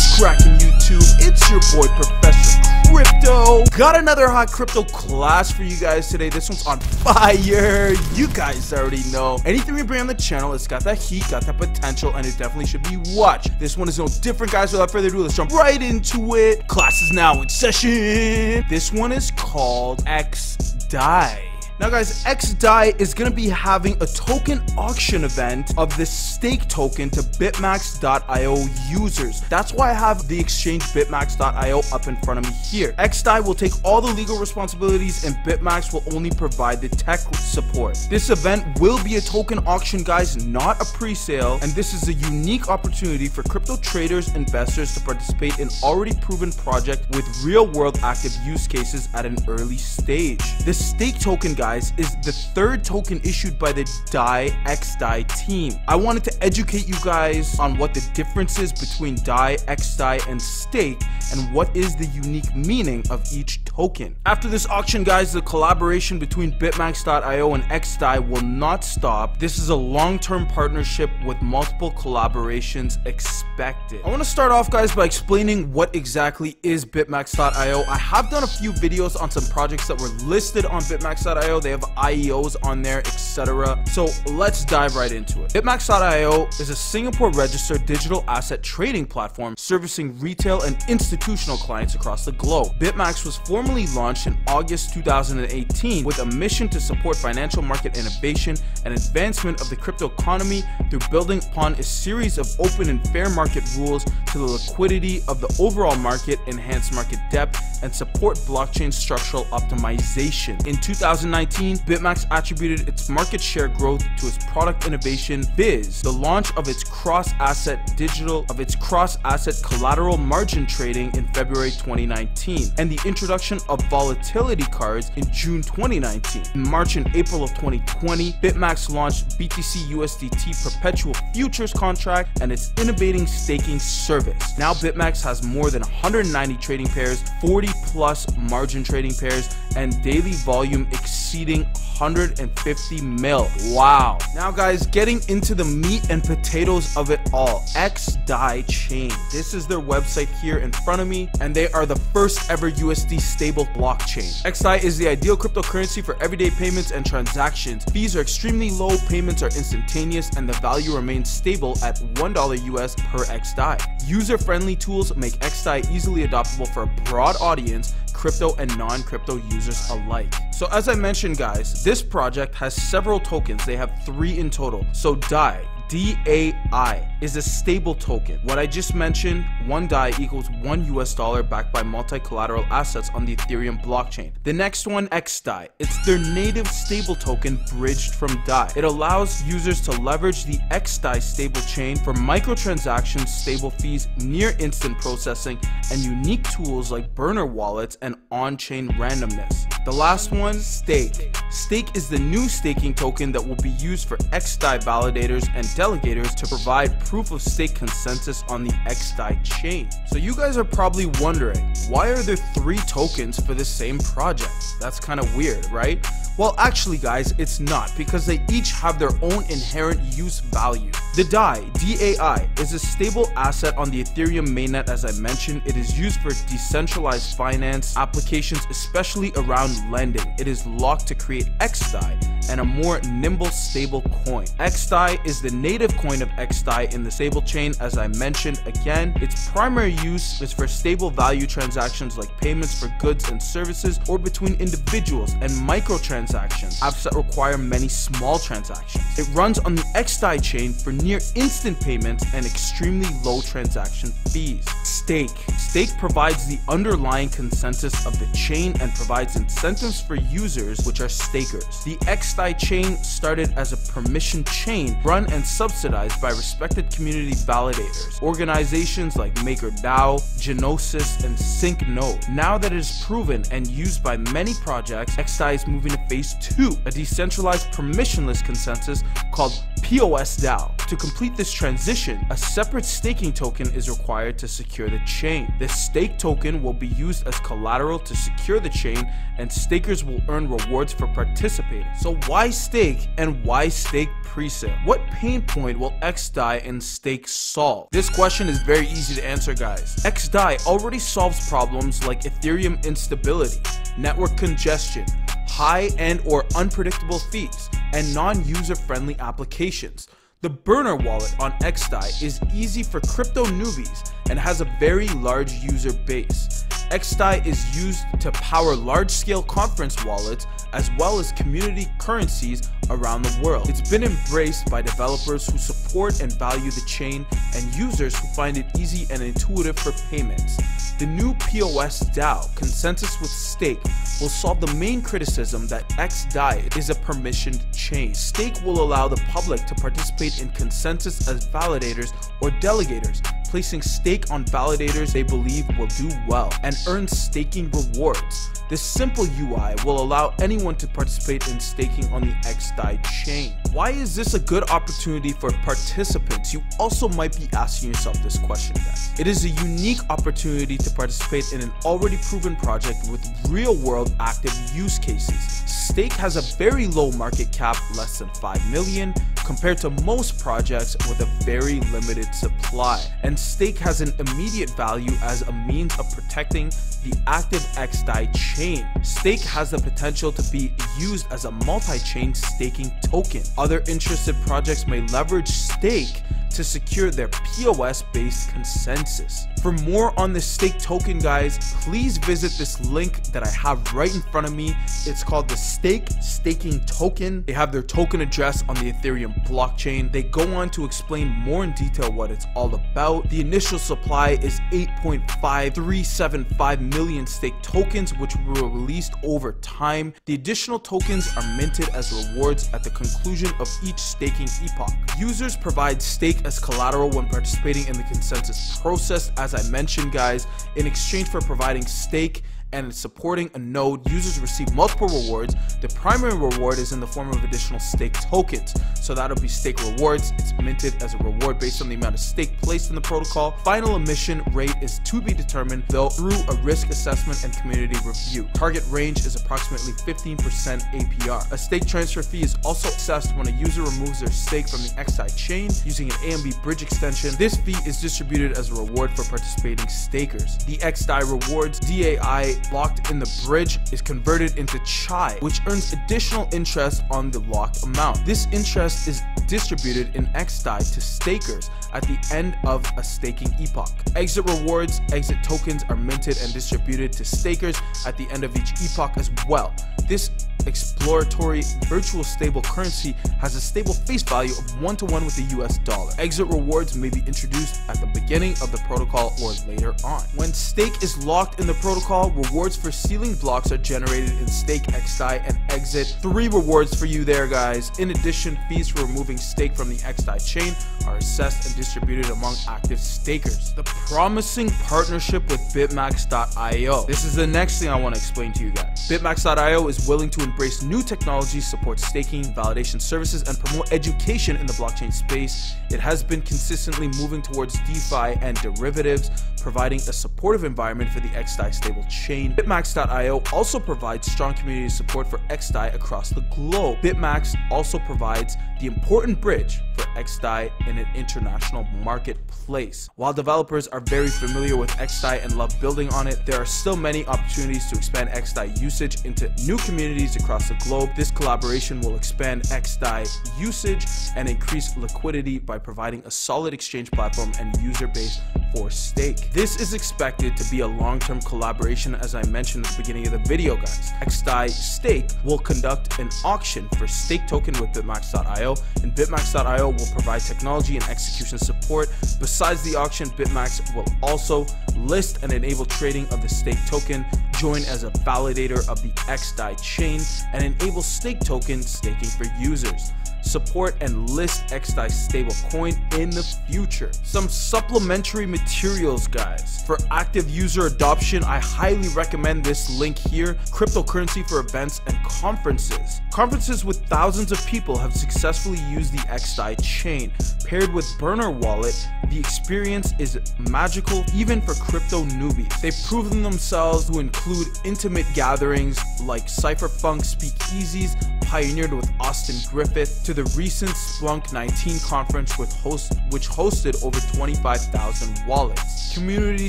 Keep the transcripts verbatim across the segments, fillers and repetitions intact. What's cracking, YouTube? It's your boy, Professor Crypto. Got another hot crypto class for you guys today. This one's on fire. You guys already know. Anything we bring on the channel, it's got that heat, got that potential, and it definitely should be watched. This one is no different, guys. Without further ado, let's jump right into it. Class is now in session. This one is called xDAI. Now guys, xDAI is gonna be having a token auction event of the stake token to bitmax dot i o users. That's why I have the exchange bitmax dot i o up in front of me here. xDAI will take all the legal responsibilities and Bitmax will only provide the tech support. This event will be a token auction, guys, not a pre-sale, and this is a unique opportunity for crypto traders, investors to participate in already proven project with real-world active use cases at an early stage. The stake token, guys, is the third token issued by the D A I xDAI team. I wanted to educate you guys on what the difference is between D A I, xDAI, and stake, and what is the unique meaning of each token. After this auction, guys, the collaboration between bitmax dot i o and xDAI will not stop. This is a long-term partnership with multiple collaborations expected. I want to start off, guys, by explaining what exactly is bitmax dot i o. I have done a few videos on some projects that were listed on bitmax dot i o. They have I E Os on there, et cetera. So let's dive right into it. bitmax dot i o is a Singapore-registered digital asset trading platform servicing retail and institutional clients across the globe. Bitmax was formally launched in August two thousand eighteen with a mission to support financial market innovation and advancement of the crypto economy through building upon a series of open and fair market rules to the liquidity of the overall market, enhance market depth, and support blockchain structural optimization. In two thousand nineteen, Bitmax attributed its market share growth to its product innovation biz, the launch of its cross-asset digital of its cross-asset collateral margin trading in February twenty nineteen, and the introduction of volatility cards in June twenty nineteen. In March and April of twenty twenty, Bitmax launched B T C U S D T perpetual futures contract and its innovating staking service. Now Bitmax has more than one hundred ninety trading pairs, forty plus margin trading pairs, and daily volume exceeding one hundred fifty mil. Wow. Now guys, getting into the meat and potatoes of it all, xDAI chain. This is their website here in front of me, and they are the first ever U S D stable blockchain. xDAI is the ideal cryptocurrency for everyday payments and transactions. Fees are extremely low, payments are instantaneous, and the value remains stable at one dollar U S per xDAI. User-friendly tools make xDAI easily adoptable for a broad audience, crypto and non-crypto users alike. So as I mentioned, guys, this project has several tokens. They have three in total. So D A I, D A I is a stable token. What I just mentioned, one D A I equals one U S dollar backed by multi-collateral assets on the Ethereum blockchain. The next one, xDAI, it's their native stable token bridged from D A I. It allows users to leverage the xDAI stable chain for microtransactions, stable fees, near-instant processing, and unique tools like burner wallets and on-chain randomness. The last one, STAKE. STAKE is the new staking token that will be used for xDAI validators and delegators to provide proof of stake consensus on the xDAI chain. So you guys are probably wondering, why are there three tokens for the same project? That's kind of weird, right? Well, actually, guys, it's not, because they each have their own inherent use value. The D A I, D A I, is a stable asset on the Ethereum mainnet. As I mentioned, it is used for decentralized finance applications, especially around lending. It is locked to create xDAI and a more nimble stable coin. xDAI is the native coin of xDAI in the stable chain. As I mentioned again, its primary use is for stable value transactions like payments for goods and services, or between individuals, and microtransactions, apps that require many small transactions. It runs on the xDAI chain for near instant payments and extremely low transaction fees. STAKE. STAKE provides the underlying consensus of the chain and provides incentives for users, which are stakers. The xDAI chain started as a permission chain run and subsidized by respected community validators, organizations like MakerDAO, Genosis, and SyncNode. Now that it is proven and used by many projects, xDAI is moving to phase two, a decentralized permissionless consensus called P O S DAO. To complete this transition, a separate staking token is required to secure the chain. This stake token will be used as collateral to secure the chain, and stakers will earn rewards for participating. So why stake and why stake presale? What pain point will xDAI and stake solve? This question is very easy to answer, guys. xDAI already solves problems like Ethereum instability, network congestion, high and or unpredictable fees, and non-user friendly applications. The Burner Wallet on xDAI is easy for crypto newbies and has a very large user base. xDAI is used to power large-scale conference wallets as well as community currencies around the world. It's been embraced by developers who support and value the chain and users who find it easy and intuitive for payments. The new P O S DAO, Consensus with Stake, will solve the main criticism that xDAI is a permissioned chain. Stake will allow the public to participate in consensus as validators or delegators, placing stake on validators they believe will do well and earn staking rewards. This simple U I will allow anyone to participate in staking on the xDAI chain. Why is this a good opportunity for participants? You also might be asking yourself this question, guys. It is a unique opportunity to participate in an already proven project with real-world active use cases. Stake has a very low market cap, less than five million, compared to most projects with a very limited supply. And Stake has an immediate value as a means of protecting the active xDAI chain. Stake has the potential to be used as a multi-chain staking token. Other interested projects may leverage Stake to secure their P O S-based consensus. For more on the Stake token, guys, please visit this link that I have right in front of me. It's called the Stake Staking Token. They have their token address on the Ethereum blockchain. They go on to explain more in detail what it's all about. The initial supply is eight point five three seven five million Stake tokens, which were released over time. The additional tokens are minted as rewards at the conclusion of each staking epoch. Users provide Stake as collateral when participating in the consensus process, as I mentioned, guys. In exchange for providing stake and supporting a node, users receive multiple rewards. The primary reward is in the form of additional stake tokens, so that'll be stake rewards. It's minted as a reward based on the amount of stake placed in the protocol. Final emission rate is to be determined, though, through a risk assessment and community review. Target range is approximately fifteen percent A P R. A stake transfer fee is also assessed when a user removes their stake from the xDAI chain using an A M B bridge extension. This fee is distributed as a reward for participating stakers. The xDAI rewards D A I locked in the bridge is converted into Chai, which earns additional interest on the locked amount. This interest is distributed in xDAI to stakers at the end of a staking epoch. Exit rewards, exit tokens are minted and distributed to stakers at the end of each epoch as well. This exploratory virtual stable currency has a stable face value of one to one with the U S dollar. Exit rewards may be introduced at the beginning of the protocol or later on. When stake is locked in the protocol, rewards for sealing blocks are generated in Stake xDAI and Exit. Three rewards for you there, guys. In addition, fees for removing stake from the xDAI chain are assessed and distributed among active stakers. The promising partnership with bitmax dot i o. This is the next thing I want to explain to you guys. bitmax dot i o is willing to embrace new technologies, support staking, validation services, and promote education in the blockchain space. It has been consistently moving towards DeFi and derivatives, providing a supportive environment for the xDAI stable chain. bitmax dot i o also provides strong community support for xDAI across the globe. Bitmax also provides the important bridge for xDAI in an international marketplace. While developers are very familiar with xDAI and love building on it, there are still many opportunities to expand xDAI usage into new communities across the globe. This collaboration will expand xDAI usage and increase liquidity by providing a solid exchange platform and user base for stake. This is expected to be a long-term collaboration, as I mentioned at the beginning of the video, guys. xDAI Stake will conduct an auction for stake token with bitmax dot i o, and bitmax dot i o will provide technology and execution support. Besides the auction, bitmax will also list and enable trading of the stake token, join as a validator of the xDAI chain, and enable stake token staking for users. Support and list xDAI stablecoin in the future. Some supplementary materials, guys. For active user adoption, I highly recommend this link here, cryptocurrency for events and conferences. Conferences with thousands of people have successfully used the xDAI chain. Paired with Burner Wallet, the experience is magical even for crypto newbies. They've proven themselves to include intimate gatherings like Cypherpunk speakeasies, pioneered with Austin Griffith, to the recent Splunk nineteen conference with host, which hosted over twenty-five thousand wallets. Community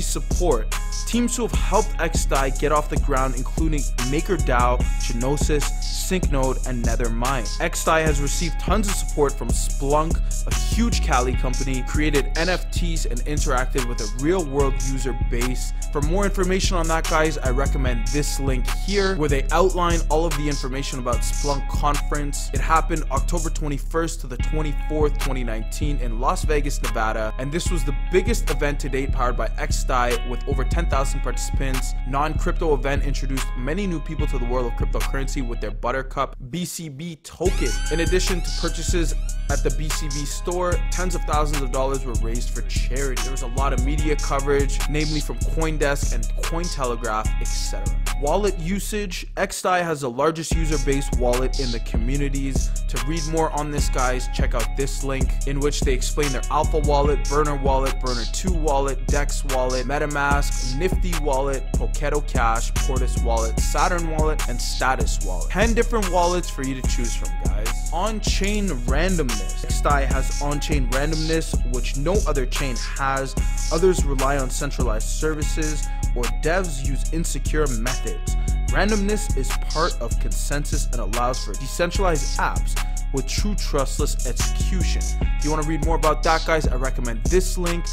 support. Teams who have helped xDAI get off the ground, including MakerDAO, Genosis, SyncNode, and Nethermind. xDAI has received tons of support from Splunk, a huge Cali company, created N F Ts, and interacted with a real-world user base. For more information on that, guys, I recommend this link here, where they outline all of the information about Splunk Conference. It happened October twenty-first to the twenty-fourth, twenty nineteen in Las Vegas, Nevada, and this was the biggest event to date powered by xDAI, with over ten thousand participants. Non-crypto event introduced many new people to the world of cryptocurrency with their Buttercup B C B token. In addition to purchases at the B C B store, tens of thousands of dollars were raised for charity. There was a lot of media coverage, namely from Coindesk and Cointelegraph, et cetera. Wallet usage. xDAI has the largest user-based wallet in the communities. To read more on this, guys, check out this link, in which they explain their Alpha Wallet, Burner Wallet, Burner two Wallet, Dex Wallet, Metamask, Nifty Wallet, Poketto Cash, Portis Wallet, Saturn Wallet, and Status Wallet. ten different wallets for you to choose from, guys. On-chain randomness. xDAI has on-chain randomness, which no other chain has. Others rely on centralized services, or devs use insecure methods. Randomness is part of consensus and allows for decentralized apps with true trustless execution. If you want to read more about that, guys, I recommend this link,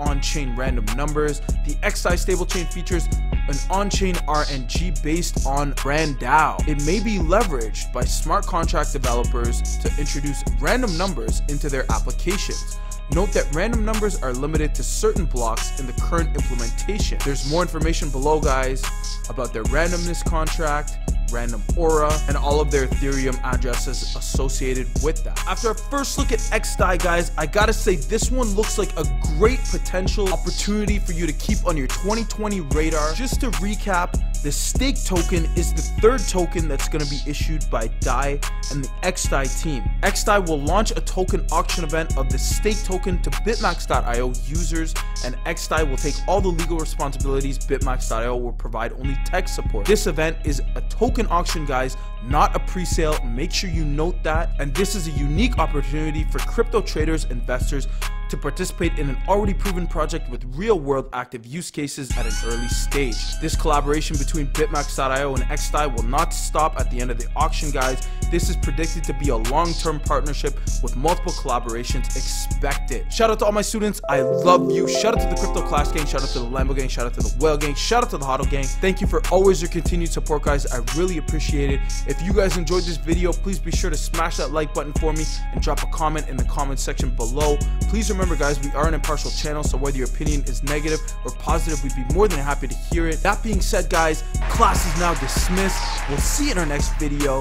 on-chain random numbers. The xDAI stablechain features an on-chain R N G based on Randao. It may be leveraged by smart contract developers to introduce random numbers into their applications. Note that random numbers are limited to certain blocks in the current implementation. There's more information below, guys, about their randomness contract, random Aura, and all of their Ethereum addresses associated with that. After a first look at xDAI, guys, I gotta say this one looks like a great potential opportunity for you to keep on your twenty twenty radar. Just to recap, the stake token is the third token that's gonna be issued by D A I and the xDAI team. xDAI will launch a token auction event of the stake token to bitmax dot i o users, and xDAI will take all the legal responsibilities. bitmax dot i o will provide only tech support. This event is a token auction, guys, not a pre-sale. Make sure you note that. And this is a unique opportunity for crypto traders, investors, to participate in an already proven project with real-world active use cases at an early stage. This collaboration between bitmax dot i o and xDAI will not stop at the end of the auction, guys. This is predicted to be a long-term partnership with multiple collaborations expected. Shout out to all my students. I love you. Shout out to the Crypto Class Gang. Shout out to the Lambo Gang. Shout out to the Whale Gang. Shout out to the Hodl Gang. Thank you for always your continued support, guys. I really appreciate it. If you guys enjoyed this video, please be sure to smash that like button for me and drop a comment in the comment section below. Please remember, Remember, guys, we are an impartial channel, so whether your opinion is negative or positive, we'd be more than happy to hear it. That being said, guys, class is now dismissed. We'll see you in our next video.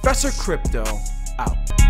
Professor Crypto out.